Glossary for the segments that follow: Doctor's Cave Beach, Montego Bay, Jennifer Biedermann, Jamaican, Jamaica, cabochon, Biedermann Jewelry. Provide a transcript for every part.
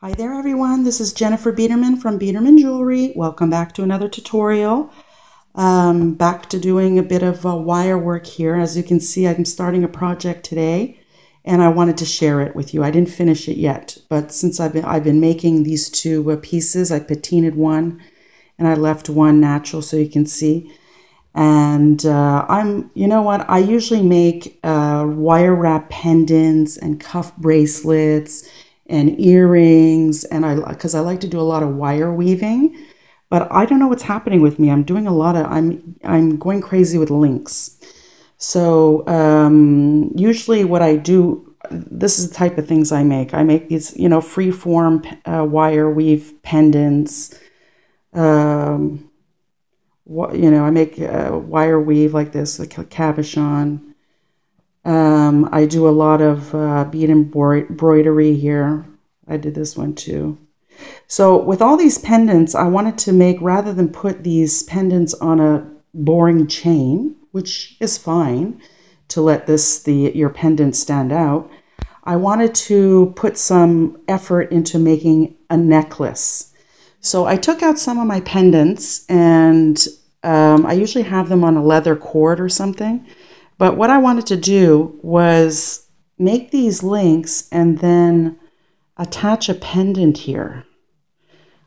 Hi there everyone, this is Jennifer Biedermann from Biedermann Jewelry. Welcome back to another tutorial. Back to doing a bit of wire work here. As you can see, I'm starting a project today and I wanted to share it with you. I didn't finish it yet, but since I've been making these two pieces, I patinaed one and I left one natural so you can see. And you know what, I usually make wire wrap pendants and cuff bracelets and earrings, and because I like to do a lot of wire weaving, but I don't know what's happening with me. I'm going crazy with links. So usually what I do, this is the type of things I make. I make these, you know, free form wire weave pendants. I make wire weave like this, like a cabochon. I do a lot of bead embroidery here. I did this one too. So with all these pendants, I wanted to make, rather than put these pendants on a boring chain, which is fine to let your pendant stand out, I wanted to put some effort into making a necklace. So I took out some of my pendants, and I usually have them on a leather cord or something. But what I wanted to do was make these links and then attach a pendant here.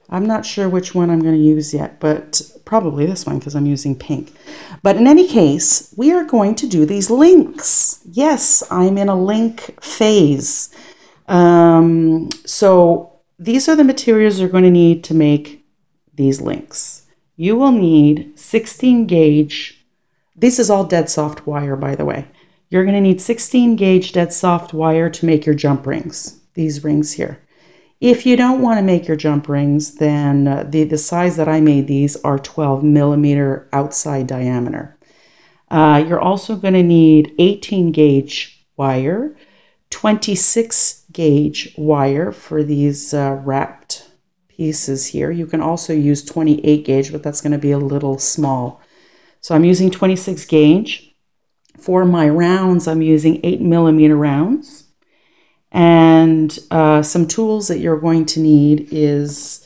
I'm not sure which one I'm going to use yet, but probably this one because I'm using pink. But in any case, we are going to do these links. Yes, I'm in a link phase. So these are the materials you're going to need to make these links. You will need 16 gauge. This is all dead soft wire, by the way. You're going to need 16 gauge dead soft wire to make your jump rings, these rings here. If you don't want to make your jump rings, then the size that I made these are 12 millimeter outside diameter. You're also going to need 18 gauge wire, 26 gauge wire for these wrapped pieces here. You can also use 28 gauge, but that's going to be a little small. So I'm using 26 gauge. For my rounds, I'm using 8 millimeter rounds. And some tools that you're going to need is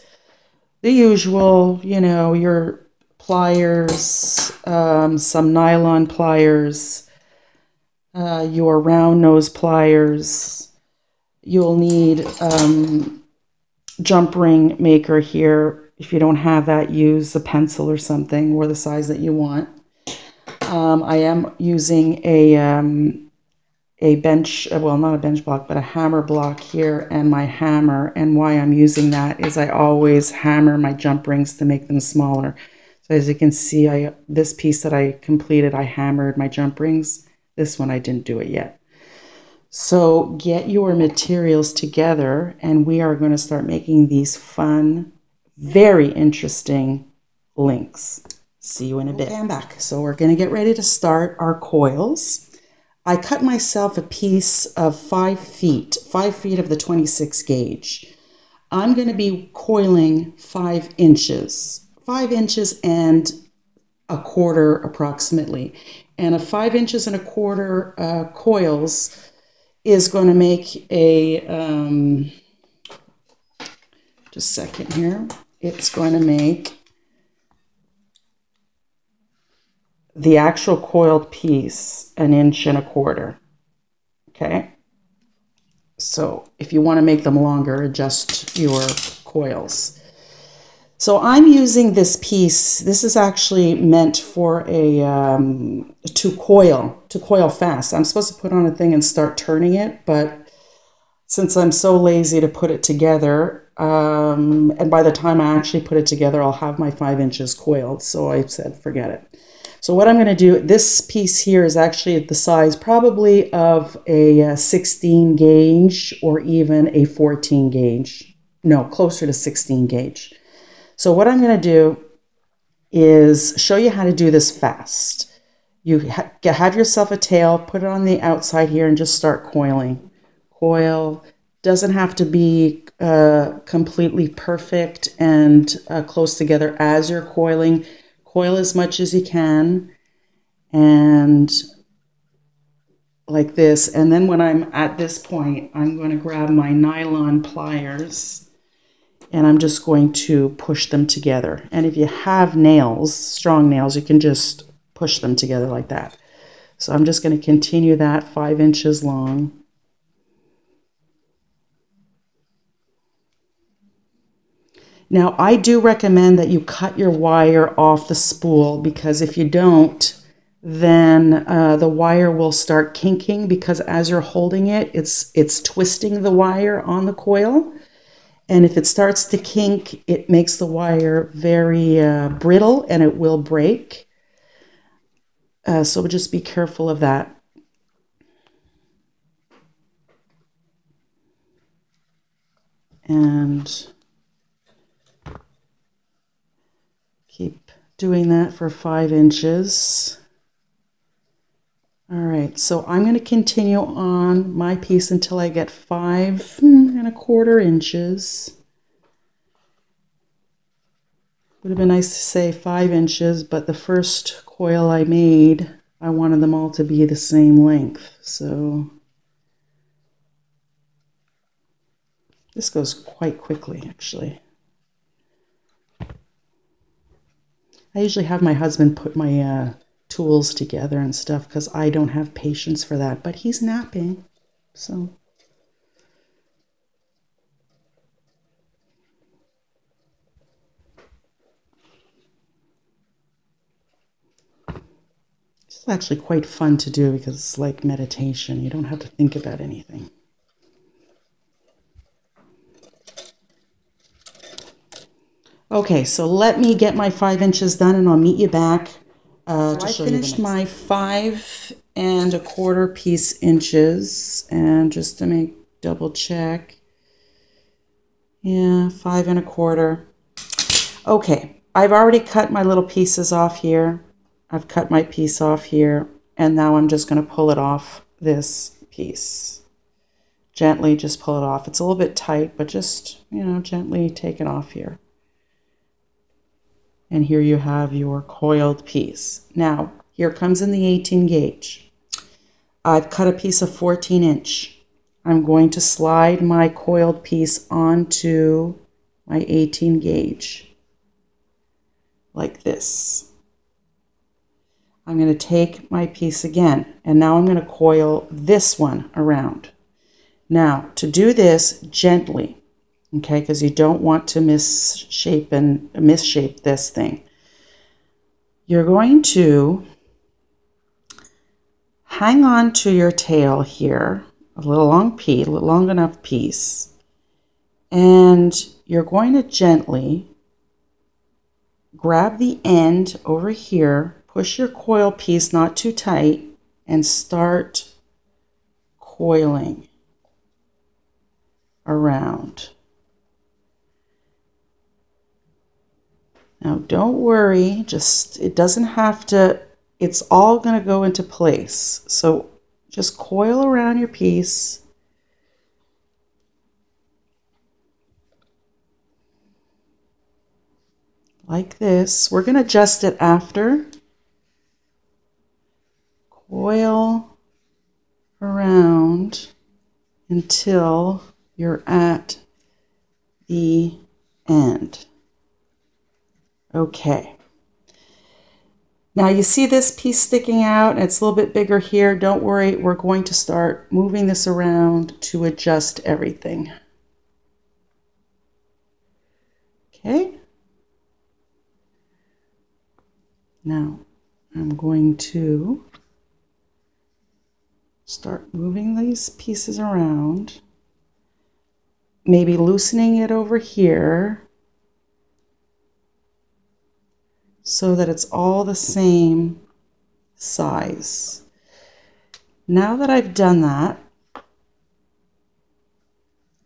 the usual, you know, your pliers, some nylon pliers, your round nose pliers. You'll need jump ring maker here. If you don't have that, use a pencil or something, or the size that you want. I am using a bench, well, not a bench block, but a hammer block here, and my hammer. And why I'm using that is I always hammer my jump rings to make them smaller. So as you can see, this piece that I completed, I hammered my jump rings. This one, I didn't do it yet. So get your materials together, and we are going to start making these fun, very interesting links. See you in a bit. Okay, I'm back. So we're going to get ready to start our coils. I cut myself a piece of 5 feet of the 26 gauge. I'm going to be coiling 5 inches and a quarter approximately. And a 5 inches and a quarter coils is going to make a, just a second here. It's going to make the actual coiled piece 1 1/4 inches. Okay. So if you want to make them longer, adjust your coils. So I'm using this piece. This is actually meant for a to coil fast. I'm supposed to put on a thing and start turning it, but since I'm so lazy to put it together, and by the time I actually put it together, I'll have my 5 inches coiled. So I said, forget it. So what I'm going to do, this piece here is actually the size probably of a 16 gauge or even a 14 gauge. No, closer to 16 gauge. So what I'm going to do is show you how to do this fast. You have yourself a tail, put it on the outside here and just start coiling. Coil doesn't have to be completely perfect and close together as you're coiling. Coil as much as you can, and like this. And then when I'm at this point, I'm going to grab my nylon pliers and I'm just going to push them together. And if you have nails, strong nails, you can just push them together like that. So I'm just going to continue that 5 inches long. Now, I do recommend that you cut your wire off the spool, because if you don't, then the wire will start kinking, because as you're holding it, it's twisting the wire on the coil. And if it starts to kink, it makes the wire very brittle and it will break. So just be careful of that. And keep doing that for 5 inches. All right, so I'm going to continue on my piece until I get 5 1/4 inches. Would have been nice to say 5 inches, but the first coil I made, I wanted them all to be the same length. So this goes quite quickly, actually. I usually have my husband put my tools together and stuff, because I don't have patience for that, but he's napping, so. It's actually quite fun to do, because it's like meditation. You don't have to think about anything. Okay, so let me get my 5 inches done and I'll meet you back. So I finished my 5 1/4 inches, and just to make double check, yeah, 5 1/4. Okay, I've already cut my little pieces off here. I've cut my piece off here, and now I'm just going to pull it off this piece. Gently just pull it off. It's a little bit tight, but just, you know, gently take it off here. And here you have your coiled piece. Now, here comes in the 18 gauge. I've cut a piece of 14 inch. I'm going to slide my coiled piece onto my 18 gauge, like this. I'm gonna take my piece again, and now I'm gonna coil this one around. Now, to do this gently, okay, because you don't want to misshape this thing. You're going to hang on to your tail here, a little long enough piece, and you're going to gently grab the end over here, push your coil piece not too tight, and start coiling around. Now don't worry, just, it doesn't have to, it's all going to go into place. So just coil around your piece. Like this. We're going to adjust it after. Coil around until you're at the end. Okay, now you see this piece sticking out, and it's a little bit bigger here. Don't worry, we're going to start moving this around to adjust everything. Okay, now I'm going to start moving these pieces around, maybe loosening it over here, so that it's all the same size. Now that I've done that,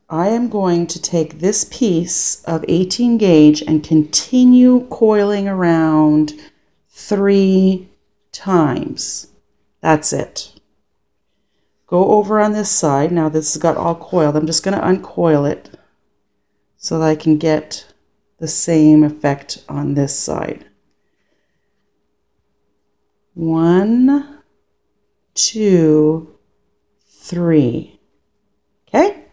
I am going to take this piece of 18 gauge and continue coiling around 3 times. That's it. Go over on this side. Now this has got all coiled. I'm just going to uncoil it so that I can get the same effect on this side. 1, 2, 3. Okay,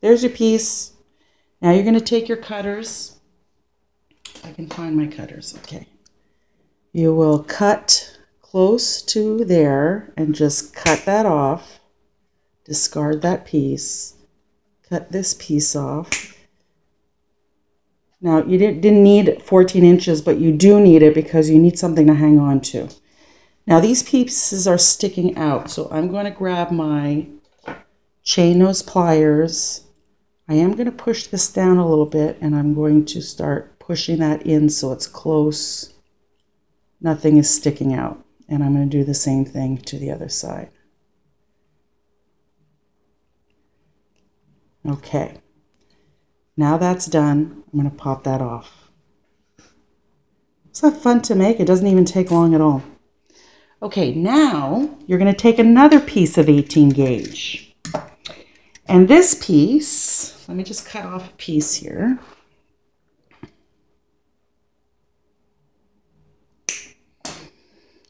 there's your piece. Now you're going to take your cutters. I can find my cutters. Okay. You will cut close to there and just cut that off. Discard that piece. Cut this piece off. Now, you didn't need 14 inches, but you do need it because you need something to hang on to. Now, these pieces are sticking out, so I'm going to grab my chain nose pliers. I am going to push this down a little bit, and I'm going to start pushing that in so it's close. Nothing is sticking out. And I'm going to do the same thing to the other side. Okay. Now that's done, I'm going to pop that off. It's not fun to make. It doesn't even take long at all. Okay, now you're going to take another piece of 18 gauge. And this piece, let me just cut off a piece here.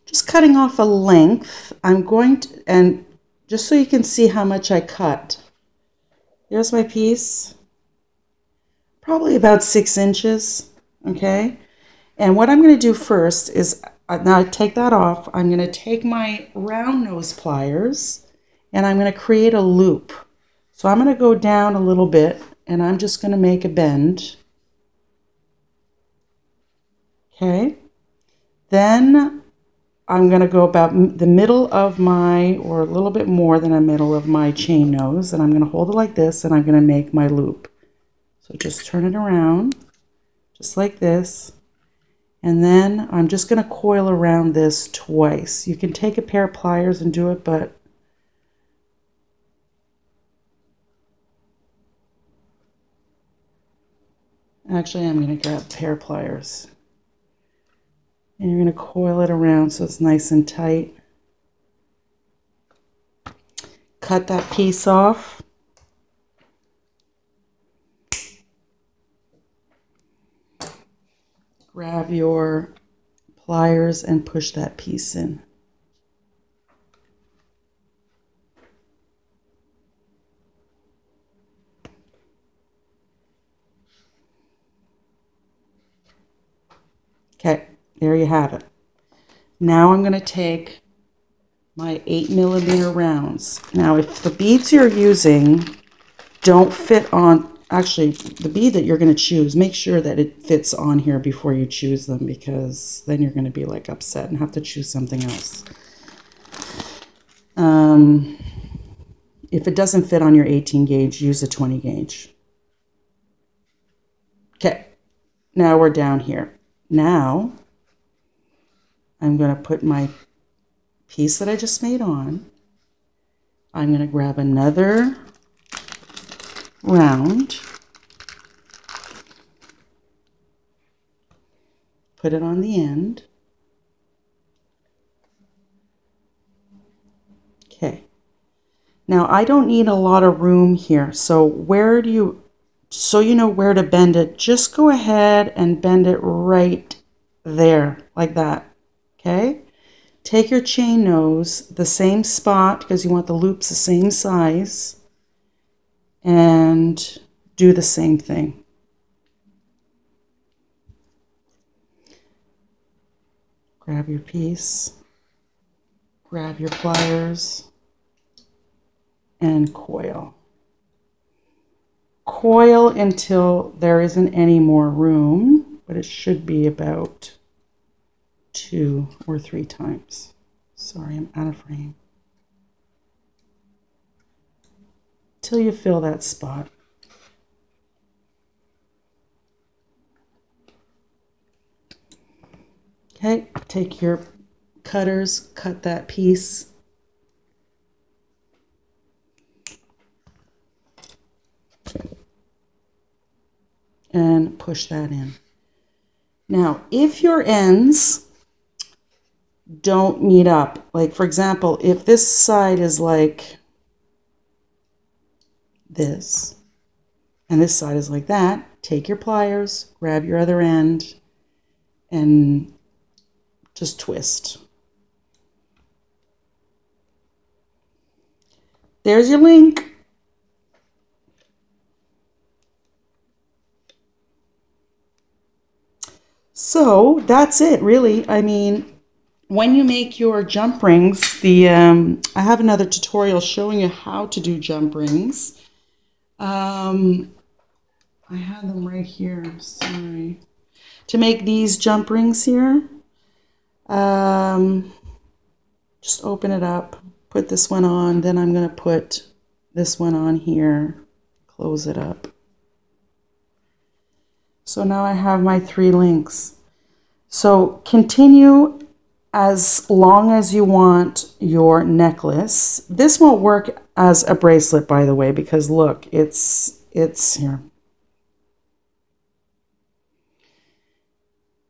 Just cutting off a length. I'm going to, and just so you can see how much I cut. Here's my piece. Probably about 6 inches, okay? And what I'm going to do first is, now I take that off, I'm going to take my round nose pliers and I'm going to create a loop. So I'm going to go down a little bit and I'm just going to make a bend. Okay? Then I'm going to go about the middle of my, or a little bit more than a middle of my chain nose, and I'm going to hold it like this and I'm going to make my loop. So just turn it around, just like this, and then I'm just going to coil around this twice. You can take a pair of pliers and do it, but actually I'm going to grab a pair of pliers. And you're going to coil it around so it's nice and tight. Cut that piece off. Grab your pliers and push that piece in. Okay, there you have it. Now I'm going to take my 8mm rounds. Now if the beads you're using don't fit on, actually, the bead that you're going to choose, make sure that it fits on here before you choose them, because then you're going to be like upset and have to choose something else. If it doesn't fit on your 18 gauge, use a 20 gauge. Okay, now we're down here. Now I'm going to put my piece that I just made on. I'm going to grab another round, put it on the end. Okay, now I don't need a lot of room here, so where do you, so you know where to bend it, just go ahead and bend it right there like that. Okay, take your chain nose, the same spot, because you want the loops the same size, and do the same thing. Grab your piece, grab your pliers, and coil. Coil until there isn't any more room, but it should be about 2 or 3 times. Sorry, I'm out of frame. Till you fill that spot. Okay, take your cutters, cut that piece. And push that in. Now, if your ends don't meet up, like for example, if this side is like this, and this side is like that, take your pliers, grab your other end, and just twist. There's your link. So that's it, really. I mean, when you make your jump rings, the I have another tutorial showing you how to do jump rings. I had them right here, sorry. To make these jump rings here, just open it up, put this one on, then I'm gonna put this one on here, close it up. So now I have my three links. So continue as long as you want your necklace. This won't work as a bracelet, by the way, because look, it's here.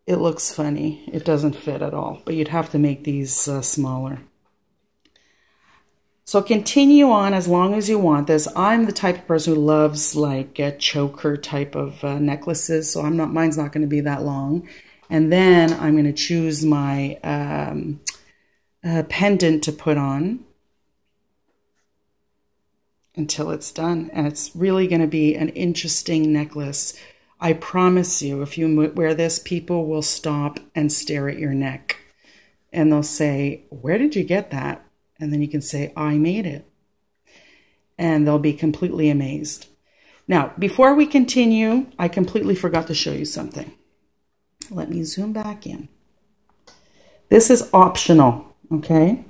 It looks funny. It doesn't fit at all, but you'd have to make these smaller. So continue on as long as you want this. I'm the type of person who loves like a choker type of necklaces, so mine's not going to be that long. And then I'm going to choose my pendant to put on until it's done. And it's really going to be an interesting necklace. I promise you, if you wear this, people will stop and stare at your neck. And they'll say, "Where did you get that?" And then you can say, "I made it." And they'll be completely amazed. Now, before we continue, I completely forgot to show you something. Let me zoom back in. This is optional, okay?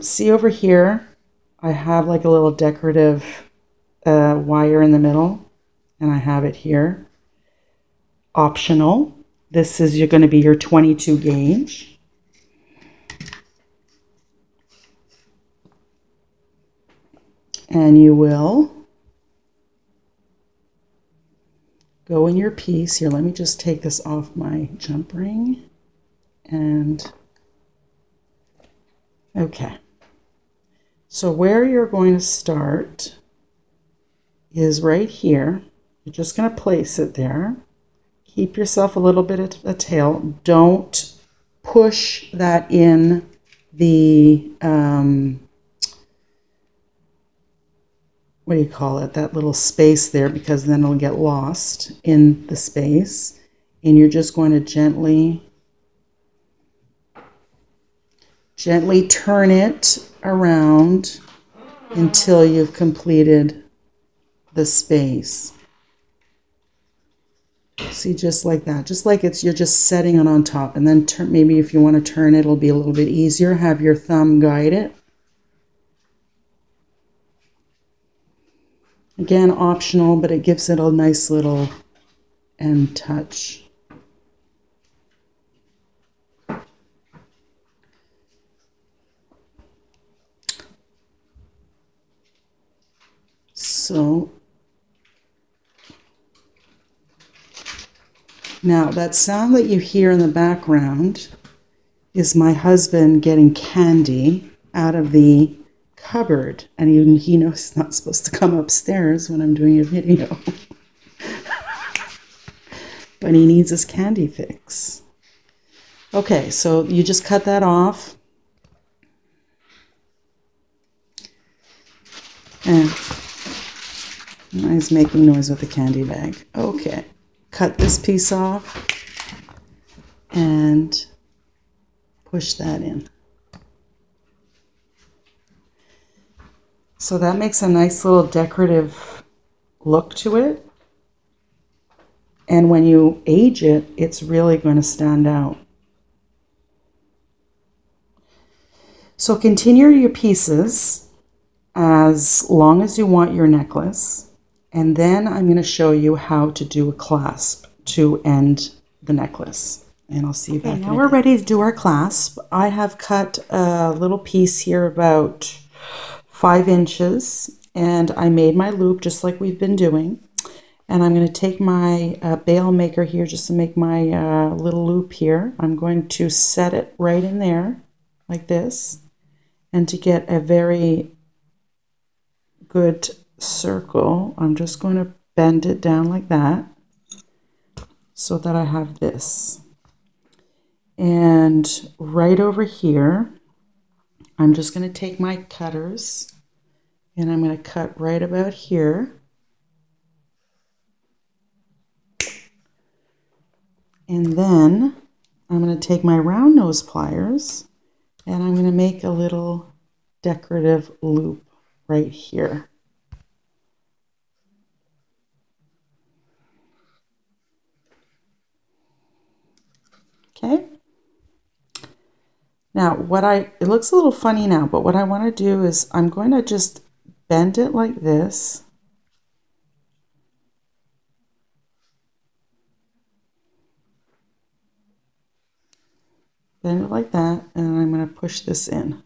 See over here, I have like a little decorative wire in the middle. And I have it here, optional. This is going to be your 22 gauge. And you will go in your piece. Here, let me just take this off my jump ring. And, okay. So where you're going to start is right here. You're just going to place it there. Keep yourself a little bit of a tail. Don't push that in the, what do you call it, that little space there, because then it'll get lost in the space. And you're just going to gently turn it around until you've completed the space. See, just like that, just like it's, you're just setting it on top, and then turn, maybe if you want to turn it, it'll be a little bit easier. Have your thumb guide it. Again, optional, but it gives it a nice little end touch. So now that sound that you hear in the background is my husband getting candy out of the cupboard. And he knows he's not supposed to come upstairs when I'm doing a video. But he needs his candy fix. Okay, so you just cut that off. And he's making noise with the candy bag. Okay. Cut this piece off and push that in. So that makes a nice little decorative look to it. And when you age it, it's really going to stand out. So continue your pieces as long as you want your necklace. And then I'm going to show you how to do a clasp to end the necklace. And I'll see you back. Now we're ready to do our clasp. I have cut a little piece here about 5 inches. And I made my loop just like we've been doing. And I'm going to take my bail maker here just to make my little loop here. I'm going to set it right in there like this. And to get a very good circle, I'm just going to bend it down like that so that I have this. And right over here, I'm just going to take my cutters and I'm going to cut right about here. And then I'm going to take my round nose pliers and I'm going to make a little decorative loop right here. Okay. Now it looks a little funny now, but what I want to do is I'm going to just bend it like this. Bend it like that, and I'm going to push this in.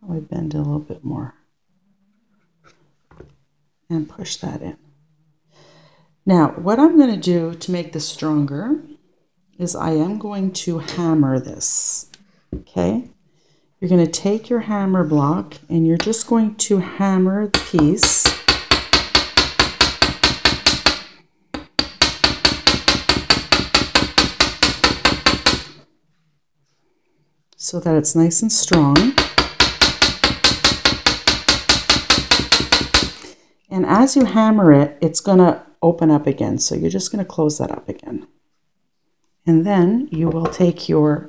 Probably bend it a little bit more. And push that in. Now, what I'm going to do to make this stronger is I am going to hammer this, okay? You're going to take your hammer block and you're just going to hammer the piece. So that it's nice and strong. And as you hammer it, it's going to open up again. So you're just going to close that up again. And then you will take your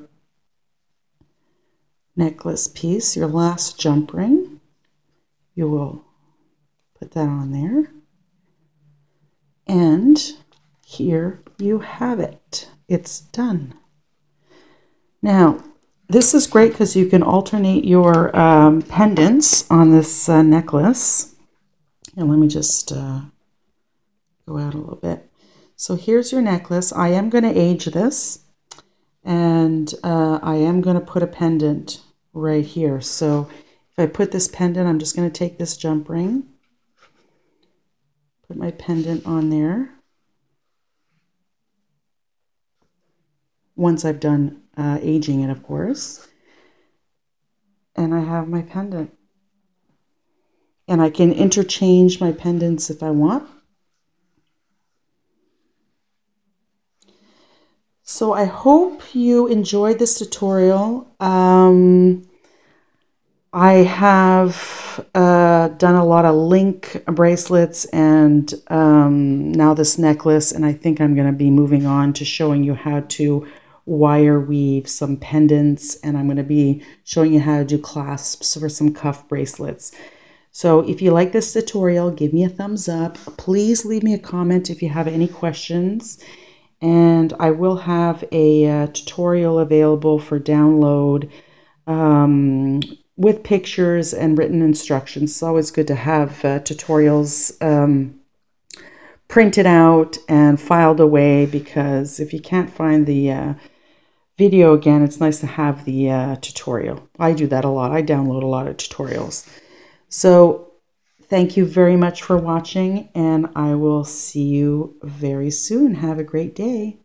necklace piece, your last jump ring. You will put that on there. And here you have it. It's done. Now, this is great because you can alternate your pendants on this necklace. And let me just go out a little bit. So here's your necklace. I am going to age this, and I am going to put a pendant right here. So if I put this pendant, I'm just going to take this jump ring, put my pendant on there. Once I've done aging it, of course, and I have my pendant. And I can interchange my pendants if I want. So I hope you enjoyed this tutorial. I have done a lot of link bracelets and now this necklace, and I think I'm going to be moving on to showing you how to wire weave some pendants, and I'm going to be showing you how to do clasps for some cuff bracelets. So if you like this tutorial, give me a thumbs up. Please leave me a comment if you have any questions. And I will have a tutorial available for download with pictures and written instructions. It's always good to have tutorials printed out and filed away, because if you can't find the video again, it's nice to have the tutorial. I do that a lot. I download a lot of tutorials. So thank you very much for watching, and I will see you very soon. Have a great day.